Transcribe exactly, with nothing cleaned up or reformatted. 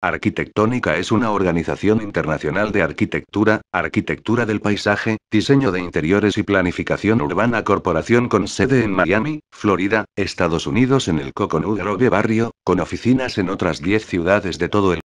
Arquitectónica es una organización internacional de arquitectura, arquitectura del paisaje, diseño de interiores y planificación urbana, corporación con sede en Miami, Florida, Estados Unidos, en el Coconut Grove barrio, con oficinas en otras diez ciudades de todo el